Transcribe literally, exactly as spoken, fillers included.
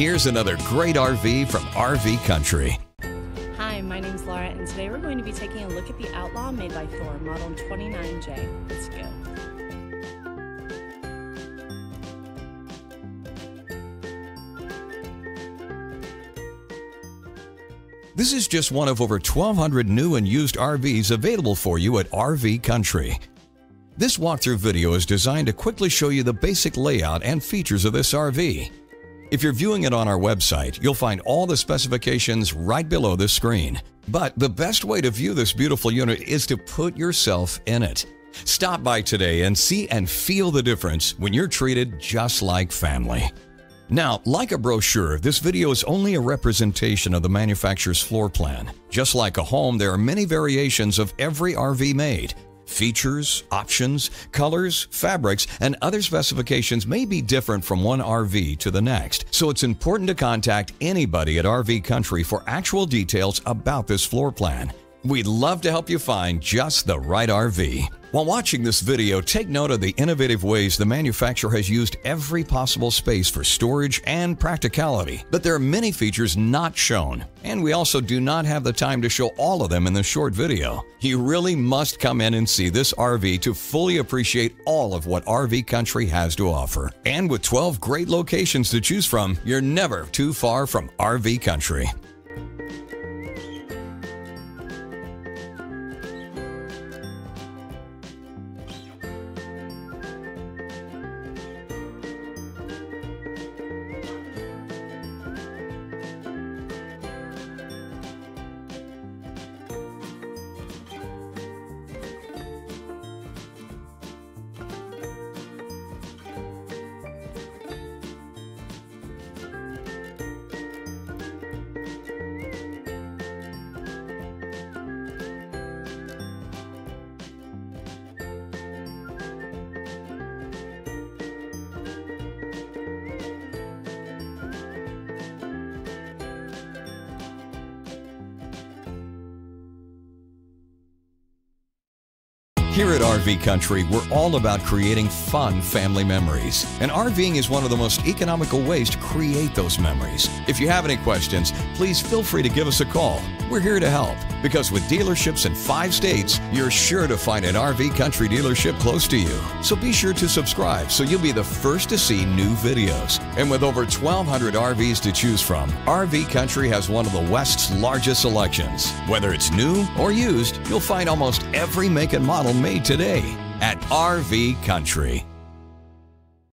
Here's another great R V from R V Country. Hi, my name's Laura, and today we're going to be taking a look at the Outlaw made by Thor, model twenty-nine J. Let's go. This is just one of over twelve hundred new and used R Vs available for you at R V Country. This walkthrough video is designed to quickly show you the basic layout and features of this R V. If you're viewing it on our website, you'll find all the specifications right below this screen. But the best way to view this beautiful unit is to put yourself in it. Stop by today and see and feel the difference when you're treated just like family. Now, like a brochure, this video is only a representation of the manufacturer's floor plan. Just like a home, there are many variations of every R V made. Features, options, colors, fabrics, and other specifications may be different from one R V to the next, so it's important to contact anybody at R V Country for actual details about this floor plan. We'd love to help you find just the right R V. While watching this video, take note of the innovative ways the manufacturer has used every possible space for storage and practicality, but there are many features not shown, and we also do not have the time to show all of them in this short video. You really must come in and see this R V to fully appreciate all of what R V Country has to offer. And with twelve great locations to choose from, you're never too far from R V Country. Here at R V Country, we're all about creating fun family memories. And RVing is one of the most economical ways to create those memories. If you have any questions, please feel free to give us a call. We're here to help, because with dealerships in five states, you're sure to find an R V Country dealership close to you. So be sure to subscribe so you'll be the first to see new videos. And with over twelve hundred R Vs to choose from, R V Country has one of the West's largest selections. Whether it's new or used, you'll find almost every make and model made today at R V Country.